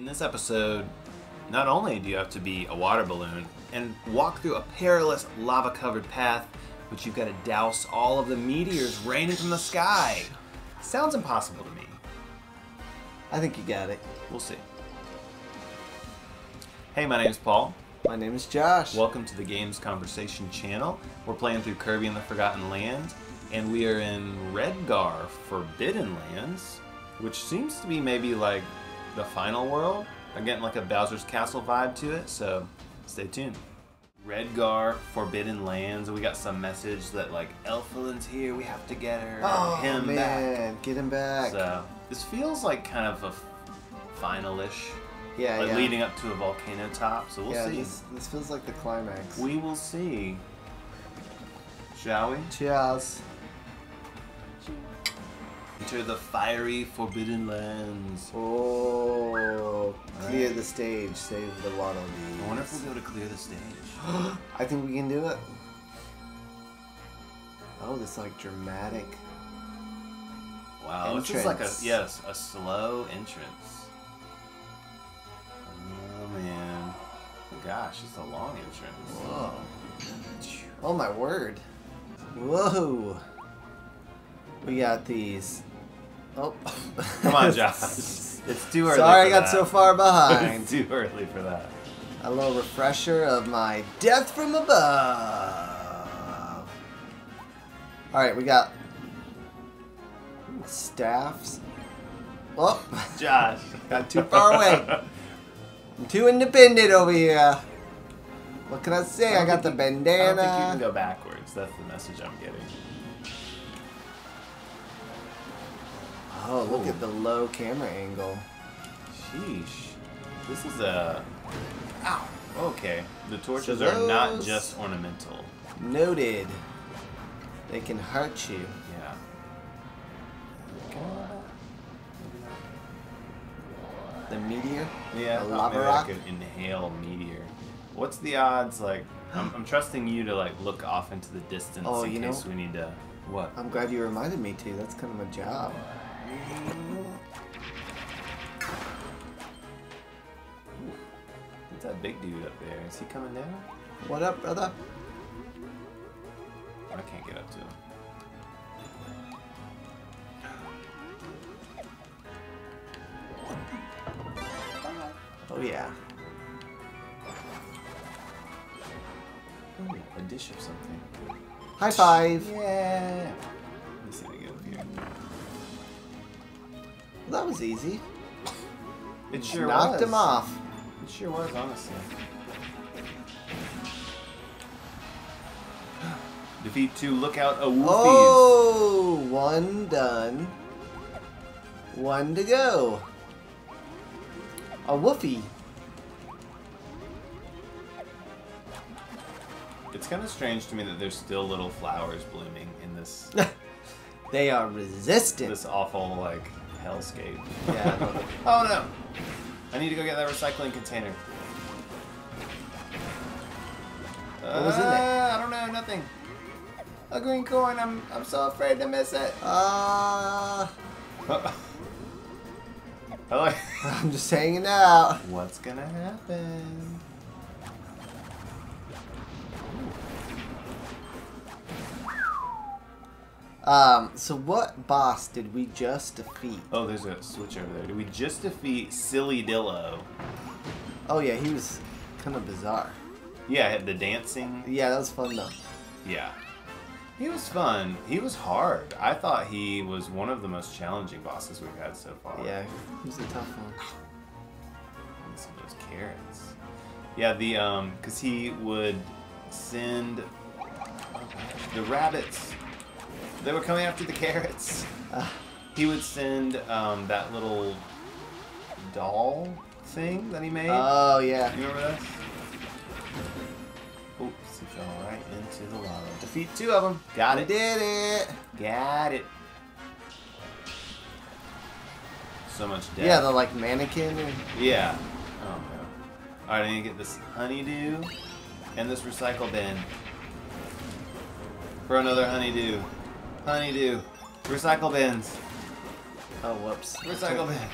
In this episode, not only do you have to be a water balloon and walk through a perilous lava-covered path, but you've got to douse all of the meteors raining from the sky. Sounds impossible to me. I think you got it. We'll see. Hey, my name's Paul. My name is Josh. Welcome to the Games Conversation Channel. We're playing through Kirby and the Forgotten Land, and we are in Redgar Forbidden Lands, which seems to be maybe like the final world. I'm getting like a Bowser's Castle vibe to it, so stay tuned. Redgar Forbidden Lands. We got some message that like Elphalan's here. We have to get her. Oh, him man, back. Get him back. So this feels like kind of a finalish. Yeah, like, yeah. Leading up to a volcano top. So we'll see. This feels like the climax. We will see. Shall we? Cheers. Enter the fiery Forbidden Lands. Oh, clear the stage, save the water bees. I wonder if we'll be able to clear the stage. I think we can do it. Oh, this like dramatic. Wow, entrance. It's just like a slow entrance. Oh man, gosh, it's a long entrance. Whoa. Oh my word. Whoa. We got these. Oh. Come on, Josh. It's too early. Sorry, I got so far behind. It's too early for that. A little refresher of my death from above. Alright, we got staffs. Oh, Josh. Got too far away. I'm too independent over here. What can I say? I got the bandana. I don't think you can go backwards. That's the message I'm getting. Oh, look at the low camera angle. Sheesh. This is a... Ow! Okay. The torches are not just ornamental. Noted. They can hurt you. Yeah. The meteor? Yeah, the lava rock? I could inhale meteor. What's the odds, like... I'm trusting you to, like, look off into the distance in case we need to... What? I'm glad you reminded me to. That's kind of my job. What's that big dude up there? Is he coming down? What up, brother? I can't get up to him. Oh yeah. Ooh, a dish of something. High five! Yeah. Let's see if we get up here. Well, that was easy. It sure knocked him off. It sure was, honestly. Defeat 2 lookout Awoofies. Oh, one done. One to go. A woofie. It's kind of strange to me that there's still little flowers blooming in this. They are resistant. This awful, like... hellscape. Yeah. Oh no! I need to go get that recycling container. What was in there? I don't know. Nothing. A green coin. I'm so afraid to miss it. Hello. I'm just hanging out. What's gonna happen? So what boss did we just defeat? Oh, there's a switch over there. Did we just defeat Silly Dillo? Oh yeah, he was kind of bizarre. Yeah, the dancing. Yeah, that was fun though. Yeah. He was fun. He was hard. I thought he was one of the most challenging bosses we've had so far. Yeah, he was a tough one. And some of those carrots. Yeah, the, cause he would send the rabbits. They were coming after the carrots. He would send that little doll thing that he made. Oh, yeah. You remember that? Oops, he fell right into the lava. Defeat 2 of them. Got it. Did it. Got it. So much death. Yeah, the like mannequin. Or... Yeah. Oh, no. All right, I need to get this honeydew and this recycle bin. For another honeydew. Honeydew. Recycle bins. Oh, whoops. Recycle bin.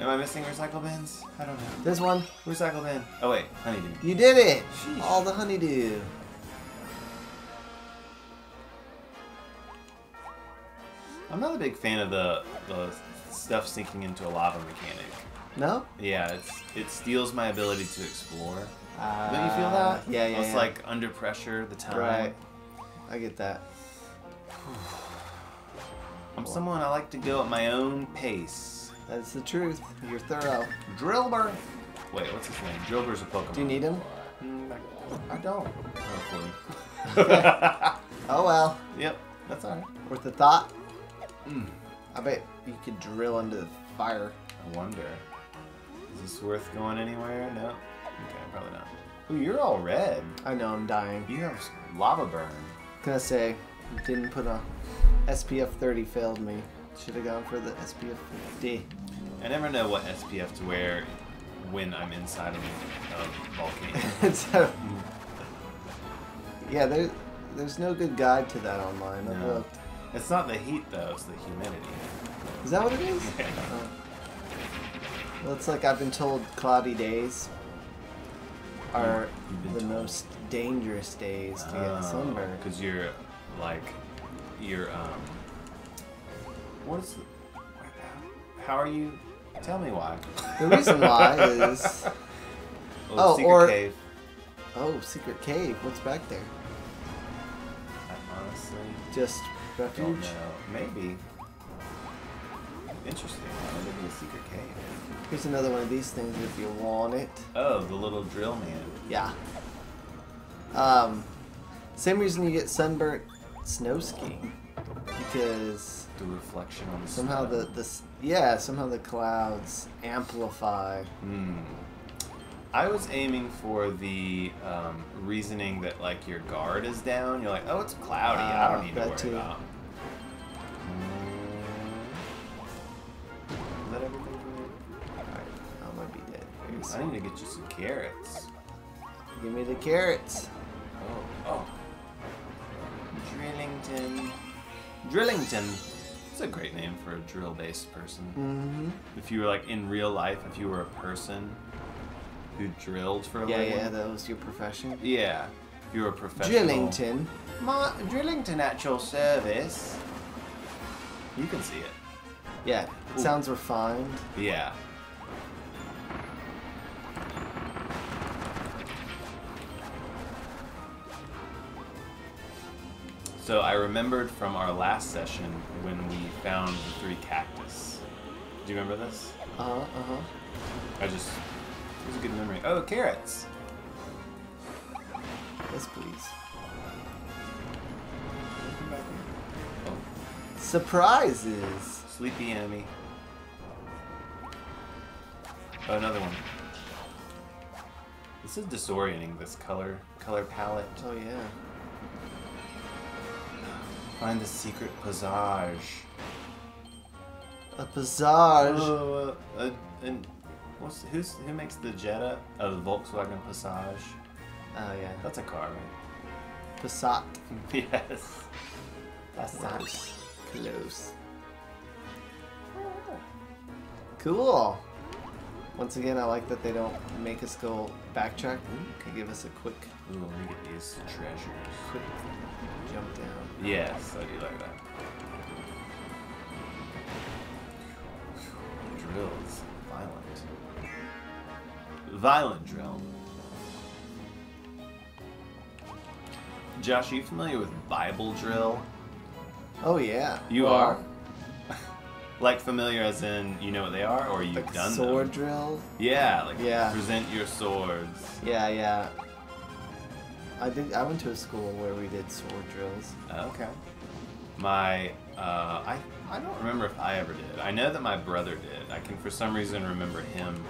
Am I missing recycle bins? I don't know. There's one. Recycle bin. Oh wait, honeydew. You did it! Sheesh. All the honeydew. I'm not a big fan of the stuff sinking into a lava mechanic. No? Yeah, it steals my ability to explore. Don't you feel that? Yeah, yeah. It's like under pressure the time. Right. I get that. I'm someone I like to go at my own pace. That's the truth. You're thorough. Drillburn. Wait, what's his name? Drillburn's a Pokemon. Do you need him? I don't. Okay. Oh well. Yep. That's alright. Worth a thought. I bet you could drill into the fire. I wonder. Is this worth going anywhere? No. Okay, probably not. Ooh, you're all red. I know, I'm dying. You have lava burn. Gonna say, didn't put a SPF 30 failed me. Should have gone for the SPF 50. I never know what SPF to wear when I'm inside of a volcano. So, yeah, there's no good guide to that online. No. I've looked. It's not the heat though; it's the humidity. Is that what it is? Yeah. Well, it's like I've been told cloudy days are the most dangerous days to get sunburned. Because you're like, what's the? How are you? Tell me why. The reason why is secret cave. Oh, secret cave. What's back there? I honestly just refuge. Don't know. Maybe. Interesting. Why would it be a secret cave? Here's another one of these things if you want it. Oh, the little drill man. Yeah. Same reason you get sunburnt snow skiing, because the reflection on the somehow snow. Somehow the clouds amplify. I was aiming for the reasoning that like your guard is down. You're like, oh, it's cloudy. I don't need to worry about it. Is that everything? I might be dead. I need to get you some carrots. Give me the carrots. Oh. Drillington. Drillington. It's a great name for a drill-based person. If you were like in real life, if you were a person who drilled for a living. Yeah, that was your profession. Yeah, if you were a professional. Drillington. Drillington at your service. You can see it. Yeah, it sounds refined. Yeah. So I remembered from our last session when we found the 3 cactus. Do you remember this? It was a good memory. Oh, carrots! Yes, please. Oh. Surprises! Sleepy enemy. Oh, another one. This is disorienting, this color palette. Oh, yeah. Find the secret passage. A passage? Oh, who makes the Jetta? Oh, the Volkswagen Passat. Oh, yeah. That's a car, right? Passat. Yes. Passat. Close. Cool. Once again, I like that they don't make us go backtrack. Could give us a quick. Ooh, let me get these treasures. Quick jump down. Yes, I do like that. Drills. Violent drill. Josh, are you familiar with Bible drill? Oh, yeah. You are? Like familiar as in you know what they are, or you've like done sword drill? Yeah, like present your swords. Yeah. I think I went to a school where we did sword drills. Okay. My, I don't remember if I ever did. I know that my brother did. I can for some reason remember him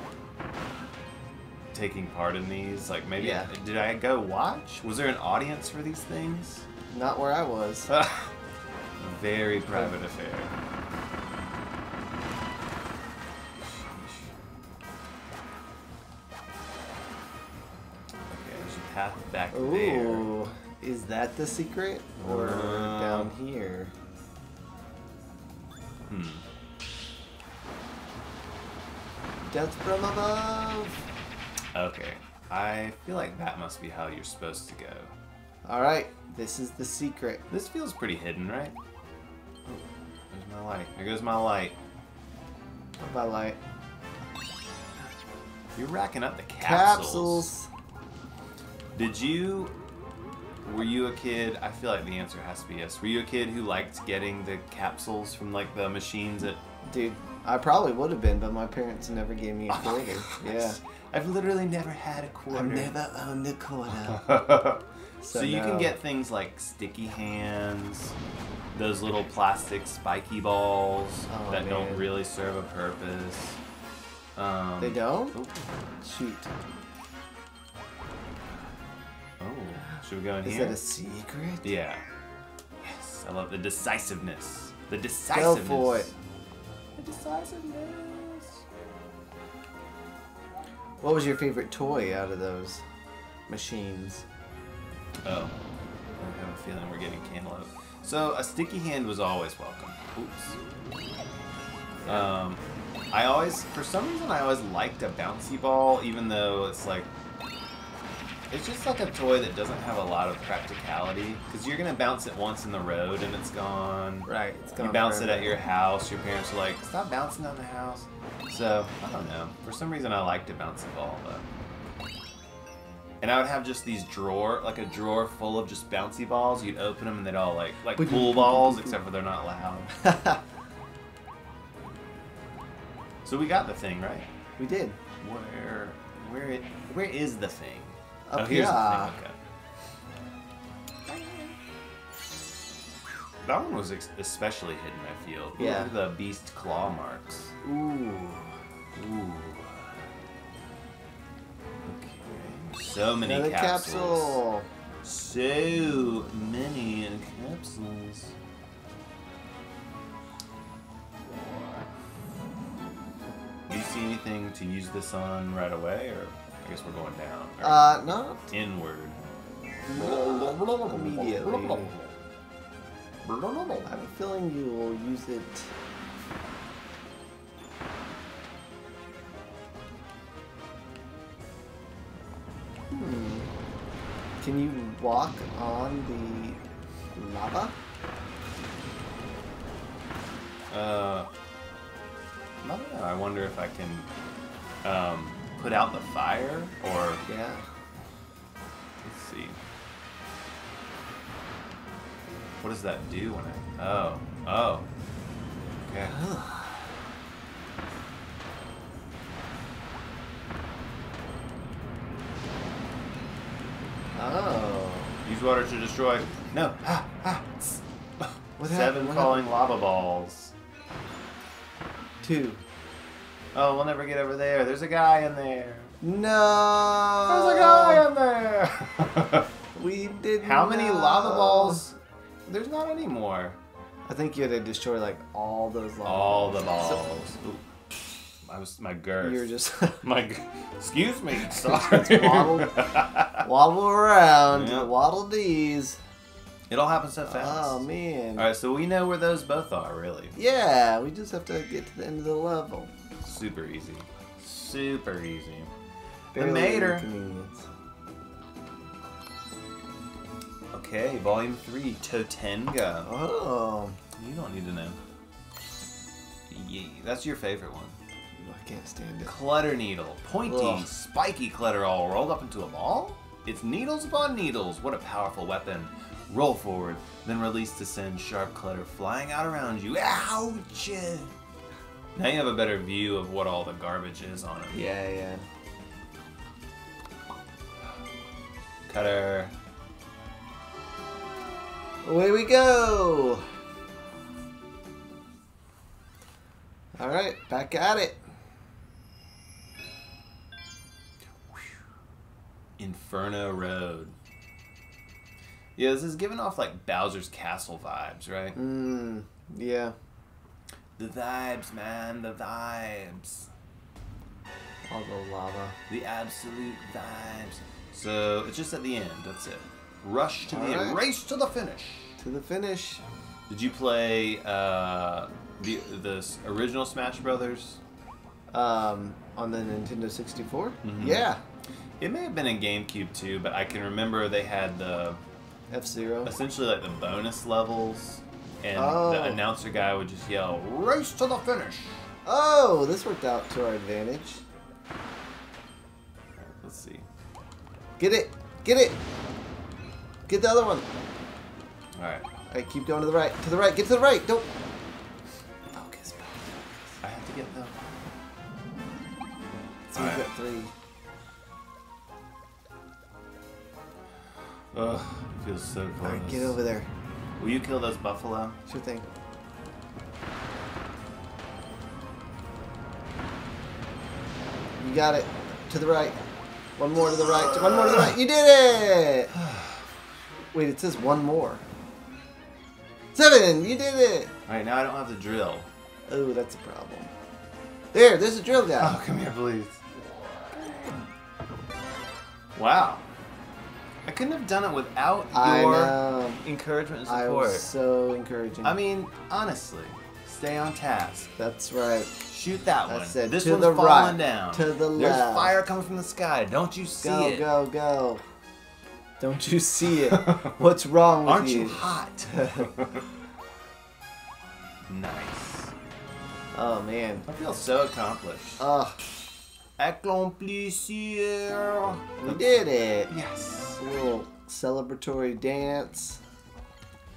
taking part in these. Like maybe, did I go watch? Was there an audience for these things? Not where I was. Very private affair. Path back there. Is that the secret? Or down here? Death from above. Okay, I feel like that must be how you're supposed to go. Alright, this is the secret. This feels pretty hidden, right? Oh, there's my light. There goes my light. Not my light. You're racking up the capsules. Did you... Were you a kid? I feel like the answer has to be yes. Were you a kid who liked getting the capsules from like the machines at... Dude, I probably would have been, but my parents never gave me a quarter. Yeah. I've literally never had a quarter. I've never owned a quarter. So you can get things like sticky hands, those little plastic spiky balls that don't really serve a purpose. They don't? Oh. Shoot. Oh, should we go in here? Is that a secret? Yeah. Yes, I love the decisiveness. The decisiveness. Go for it. The decisiveness. What was your favorite toy out of those machines? Oh, I have a feeling we're getting cantaloupe. So a sticky hand was always welcome. Oops. I always, for some reason, I always liked a bouncy ball, even though it's like, it's just like a toy that doesn't have a lot of practicality, because you're gonna bounce it once in the road and it's gone. Right, it's gone. You bounce it at your house. Your parents are like, stop bouncing on the house. So I don't know. For some reason, I liked a bouncy ball though. And I would have just these drawer, like a drawer full of just bouncy balls. You'd open them and they'd all like pool balls, except for they're not loud. So we got the thing, right? We did. Where is the thing? Up here. Oh, here's the thing. Okay. That one was especially hidden, I feel. Yeah. Look at the beast claw marks. Ooh. Ooh. So many capsules. So many capsules. Do you see anything to use this on right away, or I guess we're going down? Right. No. Inward. Immediately. I have a feeling you will use it. Can you walk on the lava? I don't know. I wonder if I can put out the fire or... Yeah. Let's see. What does that do when I... Oh. Oh. Okay. Oh. Use water to destroy. No. Ah, ah. What happened? 7 falling lava balls. 2. Oh, we'll never get over there. There's a guy in there. No. There's a guy in there. We didn't. How many lava balls? There's not any more. I think you had to destroy like all those lava balls. All the balls. So my girth. You're just excuse me. Sorry. Wobble around. Yep. Waddle dees. It all happens so fast. Oh man! All right, so we know where those both are, really. Yeah, we just have to get to the end of the level. Super easy. Super easy. Barely the Mater. Okay, Volume 3, Totenga. Oh, you don't need to know. Yeah, that's your favorite one. I can't stand it. Clutter needle. Pointy, spiky clutter all rolled up into a ball? It's needles upon needles. What a powerful weapon. Roll forward, then release to send sharp clutter flying out around you. Ouch! Now you have a better view of what all the garbage is on it. Yeah, yeah. Cutter. Away we go! Alright, back at it. Inferno Road. Yeah, this is giving off like Bowser's Castle vibes, right? Mm, yeah. The vibes, man, the vibes. All the lava. The absolute vibes. So it's just at the end, that's it. Rush to the end, race to the finish. To the finish. Did you play the original Smash Brothers? On the Nintendo 64? Mm-hmm. Yeah. It may have been in GameCube too, but I can remember they had the F-Zero. Essentially like the bonus levels, and the announcer guy would just yell, "Race to the finish!" Oh, this worked out to our advantage. Let's see. Get it! Get it! Get the other one! Alright. Alright, keep going to the right. To the right! Get to the right! Don't... Focus, buddy. I have to get the... So we've got three. Ugh, it feels so close. Alright, get over there. Will you kill those buffalo? Sure thing. You got it. To the right. One more to the right. One more to the right. You did it! Wait, it says one more. 7! You did it! Alright, now I don't have to drill. Oh, that's a problem. There! There's a drill guy! Oh, come here, please. Wow. I couldn't have done it without your encouragement and support. I was so encouraging. I mean, honestly, stay on task. That's right. Shoot that one. Said, this one's falling right, down. To the left. There's fire coming from the sky. Don't you see it? Go, go, go. Don't you see it? What's wrong with you? Aren't you hot? Nice. Oh, man. I feel so accomplished. Accomplisher. We did it. Yes. A little celebratory dance.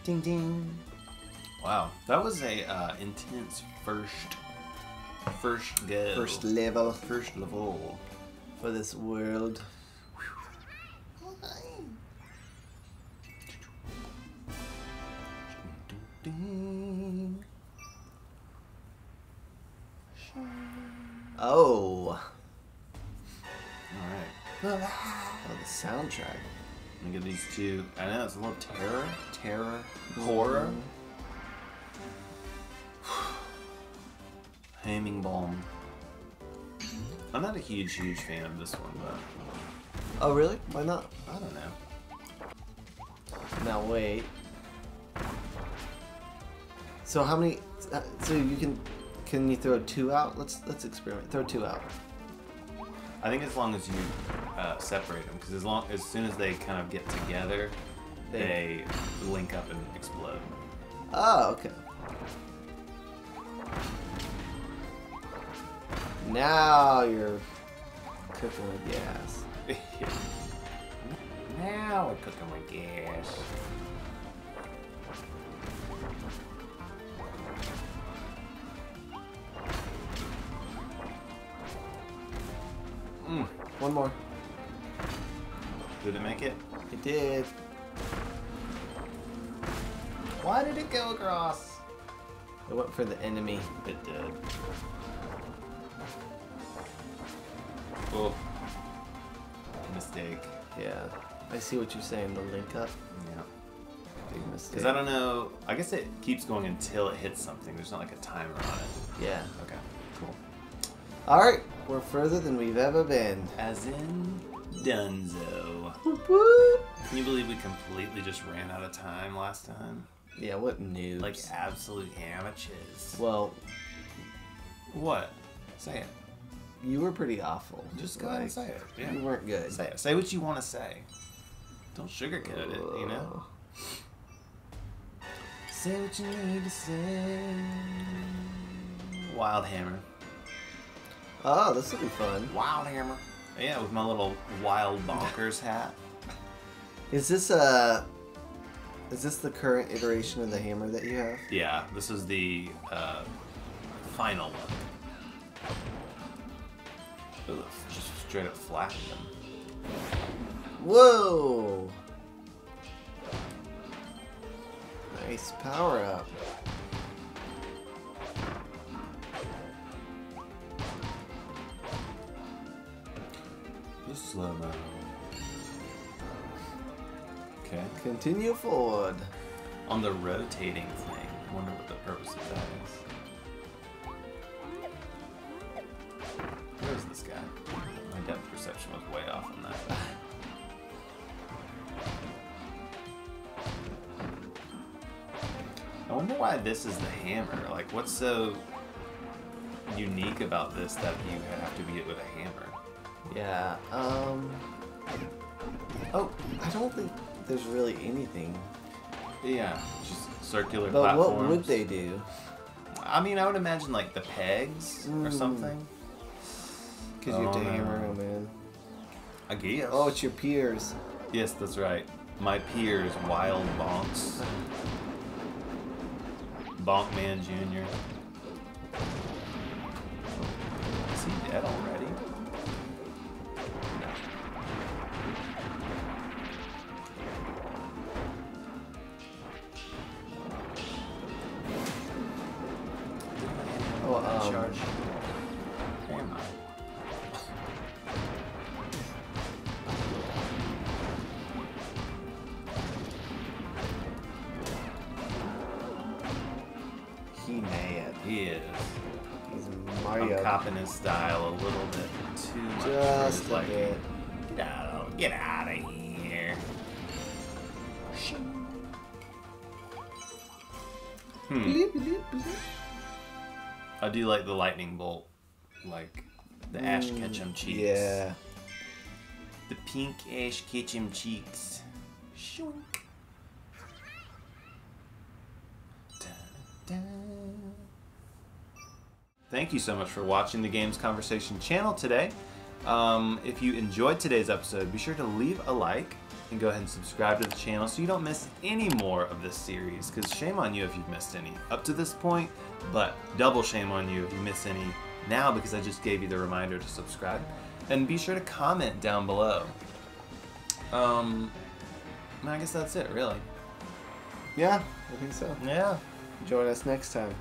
Ding, ding. Wow. That was a intense first go. First level. First level. For this world. Oh. Alright. Oh, the soundtrack. Let me get these two. I know it's a little terror, horror. Homing bomb. I'm not a huge fan of this one, but... Oh, really? Why not? I don't know. Now, wait. So how many... so you can... Can you throw two out? Let's experiment. Throw two out. I think as long as you separate them, because as soon as they kind of get together, they link up and explode. Oh, okay. Now you're cooking with gas. Now we're cooking with gas. Mm. One more. Did it make it? It did. Why did it go across? It went for the enemy. It did. Oh. Mistake. Yeah. I see what you're saying, the link up. Yeah. Big mistake. Because I don't know. I guess it keeps going until it hits something. There's not like a timer on it. Yeah. Okay. Cool. Alright, we're further than we've ever been. As in Dunzo. Whoop, whoop. Can you believe we completely just ran out of time last time? Yeah, what noobs. Like absolute amateurs. Well... What? Say it. You were pretty awful. Just go ahead and say it. Yeah. You weren't good. Say it. Say what you want to say. Don't sugarcoat it, you know? Say what you need to say. Wild Hammer. Oh, this will be fun. Wild Hammer. Yeah, with my little Wild Bonkers hat. Is this the current iteration of the hammer that you have? Yeah, this is the final one. Ooh, just straight up flashing them. Whoa! Nice power up. Slow-mo. Okay. Continue forward. On the rotating thing. I wonder what the purpose of that is. Where's this guy? My depth perception was way off on that. I wonder why this is the hammer. Like, what's so unique about this that you have to beat it with a hammer. Yeah, oh, I don't think there's really anything. Yeah, just circular platforms. But what would they do? I mean, I would imagine, like, the pegs or something. Because you have to hammer them in. I guess. Oh, it's your peers. Yes, that's right. My peers, Wild Bonks. Bonkman Jr. Is he dead already? I do like the lightning bolt, like the Ash Ketchum cheeks. Yeah. The pink Ash Ketchum cheeks. Shunk. Da, da, da. Thank you so much for watching the Games Conversation channel today. If you enjoyed today's episode, be sure to leave a like and go ahead and subscribe to the channel so you don't miss any more of this series, because shame on you if you've missed any up to this point, but double shame on you if you miss any now, because I just gave you the reminder to subscribe. And be sure to comment down below. I guess that's it, really. Yeah, I think so. Yeah. Join us next time.